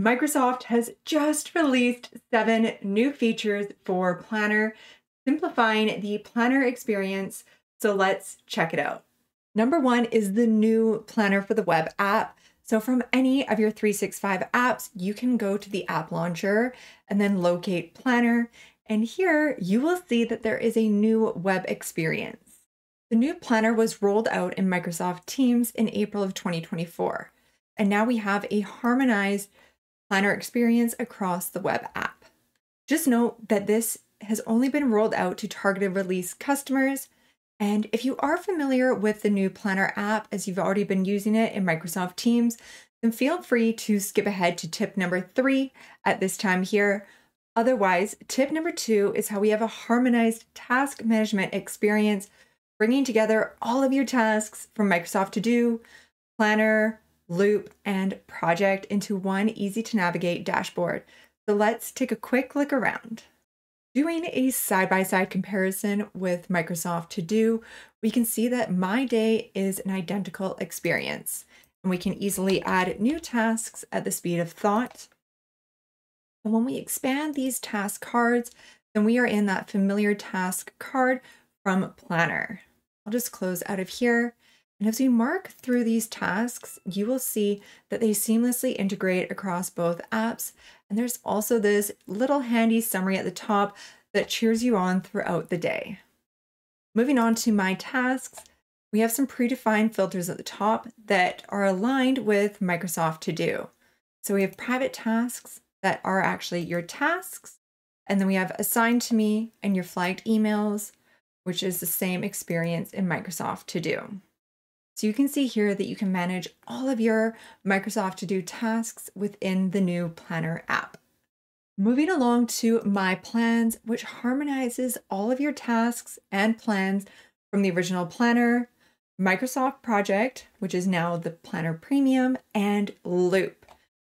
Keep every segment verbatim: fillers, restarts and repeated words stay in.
Microsoft has just released seven new features for Planner, simplifying the Planner experience. So let's check it out. Number one is the new Planner for the web app. So from any of your three sixty-five apps, you can go to the app launcher and then locate Planner. And here you will see that there is a new web experience. The new Planner was rolled out in Microsoft Teams in April of twenty twenty-four. And now we have a harmonized Planner experience across the web app. Just note that this has only been rolled out to targeted release customers. And if you are familiar with the new Planner app, as you've already been using it in Microsoft Teams, then feel free to skip ahead to tip number three at this time here. Otherwise, tip number two is how we have a harmonized task management experience, bringing together all of your tasks from Microsoft To Do, Planner, Loop, and Project into one easy to navigate dashboard. So let's take a quick look around. Doing a side-by-side comparison with Microsoft To Do, we can see that My Day is an identical experience, and we can easily add new tasks at the speed of thought. And when we expand these task cards, then we are in that familiar task card from Planner. I'll just close out of here. And as we mark through these tasks, you will see that they seamlessly integrate across both apps. And there's also this little handy summary at the top that cheers you on throughout the day. Moving on to My Tasks, we have some predefined filters at the top that are aligned with Microsoft To Do. So we have private tasks that are actually your tasks. And then we have Assigned to Me and your flagged emails, which is the same experience in Microsoft To Do. So you can see here that you can manage all of your Microsoft To Do tasks within the new Planner app. Moving along to My Plans, which harmonizes all of your tasks and plans from the original Planner, Microsoft Project, which is now the Planner Premium, and Loop.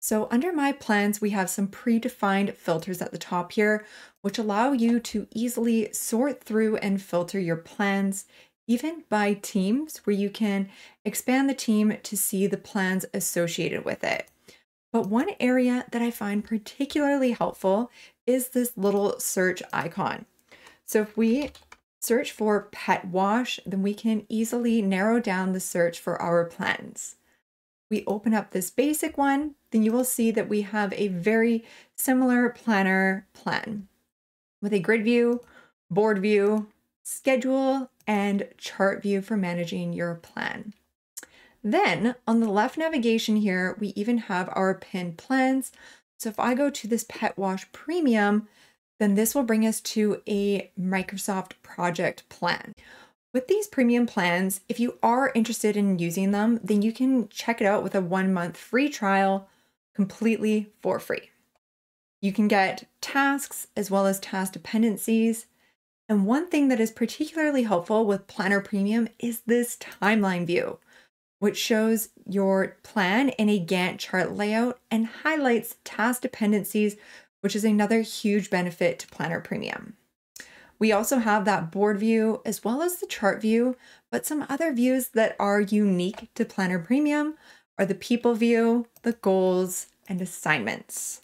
So under My Plans, we have some predefined filters at the top here, which allow you to easily sort through and filter your plans, even by teams, where you can expand the team to see the plans associated with it. But one area that I find particularly helpful is this little search icon. So if we search for Pet Wash, then we can easily narrow down the search for our plans. We open up this basic one, then you will see that we have a very similar Planner plan with a grid view, board view, schedule, and chart view for managing your plan. Then on the left navigation here, we even have our pinned plans. So if I go to this Pet Wash Premium, then this will bring us to a Microsoft Project plan. With these premium plans, if you are interested in using them, then you can check it out with a one month free trial completely for free. You can get tasks as well as task dependencies. And one thing that is particularly helpful with Planner Premium is this timeline view, which shows your plan in a Gantt chart layout and highlights task dependencies, which is another huge benefit to Planner Premium. We also have that board view as well as the chart view, but some other views that are unique to Planner Premium are the people view, the goals, and assignments.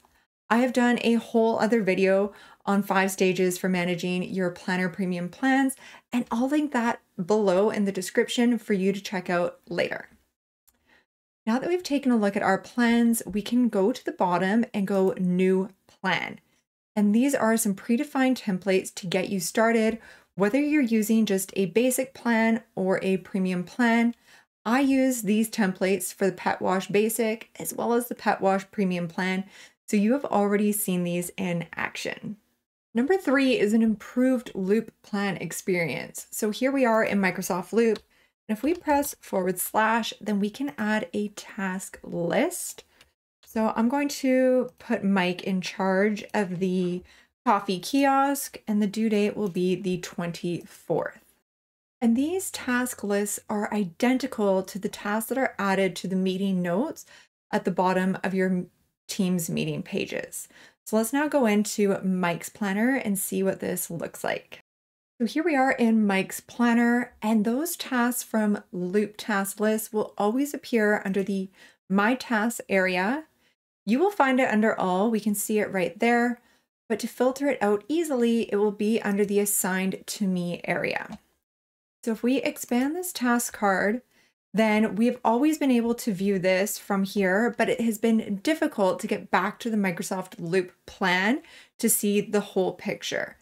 I have done a whole other video on five stages for managing your Planner Premium plans, and I'll link that below in the description for you to check out later. Now that we've taken a look at our plans, we can go to the bottom and go New Plan. And these are some predefined templates to get you started, whether you're using just a basic plan or a premium plan. I use these templates for the Pet Wash Basic as well as the Pet Wash Premium plan, so you have already seen these in action. Number three is an improved Loop plan experience. So here we are in Microsoft Loop. And if we press forward slash, then we can add a task list. So I'm going to put Mike in charge of the coffee kiosk, and the due date will be the twenty-fourth. And these task lists are identical to the tasks that are added to the meeting notes at the bottom of your Teams meeting pages. So let's now go into Mike's Planner and see what this looks like. So here we are in Mike's Planner, and those tasks from Loop task list will always appear under the My Tasks area. You will find it under all. We can see it right there. But to filter it out easily, it will be under the assigned to me area. So if we expand this task card, then we've always been able to view this from here, but it has been difficult to get back to the Microsoft Loop plan to see the whole picture.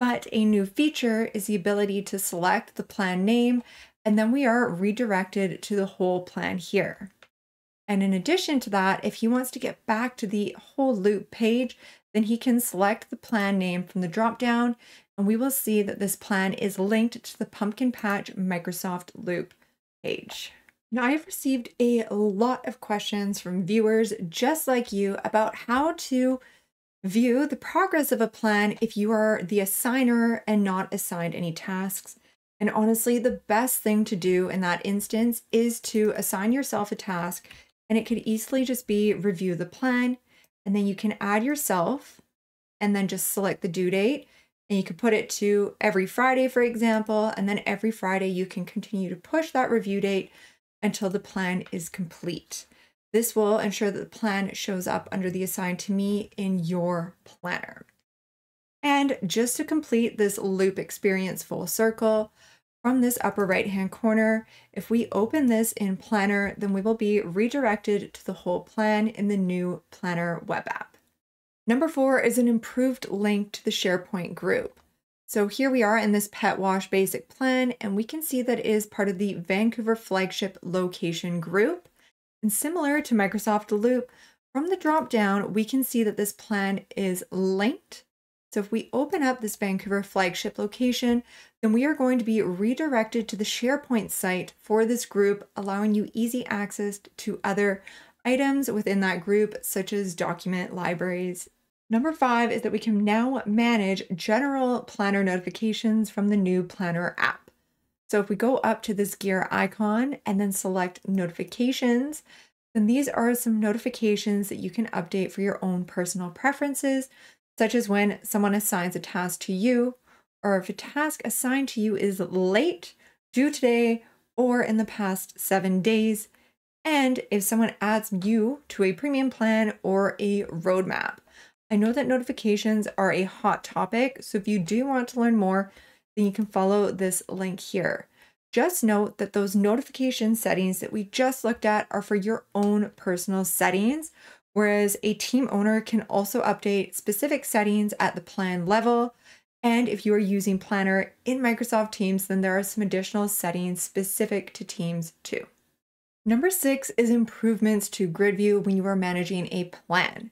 But a new feature is the ability to select the plan name, and then we are redirected to the whole plan here. And in addition to that, if he wants to get back to the whole Loop page, then he can select the plan name from the dropdown, and we will see that this plan is linked to the Pumpkin Patch Microsoft Loop page. Now, I've received a lot of questions from viewers just like you about how to view the progress of a plan if you are the assigner and not assigned any tasks. And honestly, the best thing to do in that instance is to assign yourself a task, and it could easily just be review the plan, and then you can add yourself and then just select the due date, and you can put it to every Friday, for example, and then every Friday you can continue to push that review date until the plan is complete. This will ensure that the plan shows up under the assigned to me in your planner. And just to complete this Loop experience full circle, from this upper right-hand corner, if we open this in Planner, then we will be redirected to the whole plan in the new Planner web app. Number four is an improved link to the SharePoint group. So here we are in this Pet Wash basic plan, and we can see that it is part of the Vancouver flagship location group. And similar to Microsoft Loop, from the drop-down, we can see that this plan is linked. So if we open up this Vancouver flagship location, then we are going to be redirected to the SharePoint site for this group, allowing you easy access to other items within that group, such as document libraries. Number five is that we can now manage general planner notifications from the new Planner app. So if we go up to this gear icon and then select notifications, then these are some notifications that you can update for your own personal preferences, such as when someone assigns a task to you, or if a task assigned to you is late, due today, or in the past seven days, and if someone adds you to a premium plan or a roadmap. I know that notifications are a hot topic, so if you do want to learn more, then you can follow this link here. Just note that those notification settings that we just looked at are for your own personal settings, whereas a team owner can also update specific settings at the plan level. And if you are using Planner in Microsoft Teams, then there are some additional settings specific to Teams too. Number six is improvements to Grid View when you are managing a plan.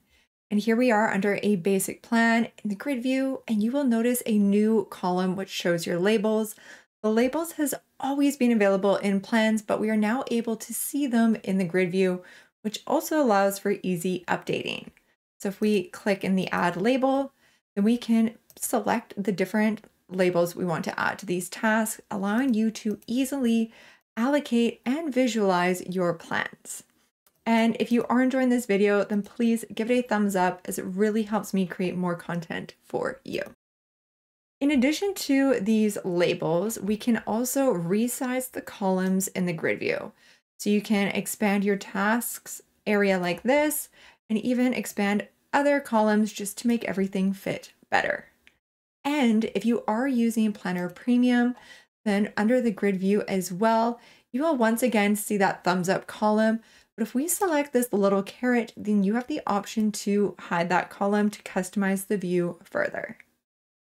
And here we are under a basic plan in the Grid View, and you will notice a new column which shows your labels. The labels has always been available in plans, but we are now able to see them in the Grid View, which also allows for easy updating. So if we click in the Add Label, then we can select the different labels we want to add to these tasks, allowing you to easily allocate and visualize your plans. And if you are enjoying this video, then please give it a thumbs up, as it really helps me create more content for you. In addition to these labels, we can also resize the columns in the Grid View. So you can expand your tasks area like this, and even expand other columns just to make everything fit better. And if you are using Planner Premium, then under the Grid View as well, you will once again see that thumbs up column. But if we select this little carrot, then you have the option to hide that column to customize the view further.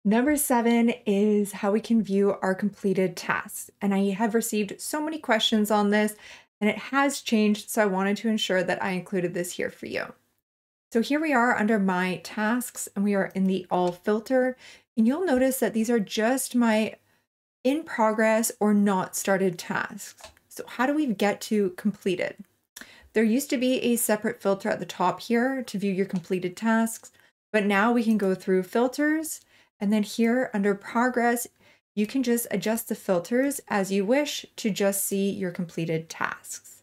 Number seven is how we can view our completed tasks. And I have received so many questions on this, and it has changed, so I wanted to ensure that I included this here for you. So here we are under My Tasks, and we are in the All filter. And you'll notice that these are just my in progress or not started tasks. So how do we get to completed? There used to be a separate filter at the top here to view your completed tasks, but now we can go through filters, and then here under progress, you can just adjust the filters as you wish to just see your completed tasks.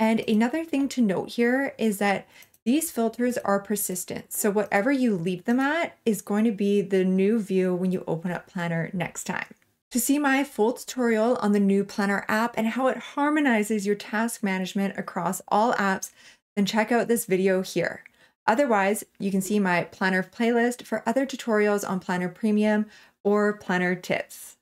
And another thing to note here is that these filters are persistent. So whatever you leave them at is going to be the new view when you open up Planner next time. To see my full tutorial on the new Planner app and how it harmonizes your task management across all apps, then check out this video here. Otherwise, you can see my Planner playlist for other tutorials on Planner Premium or Planner tips.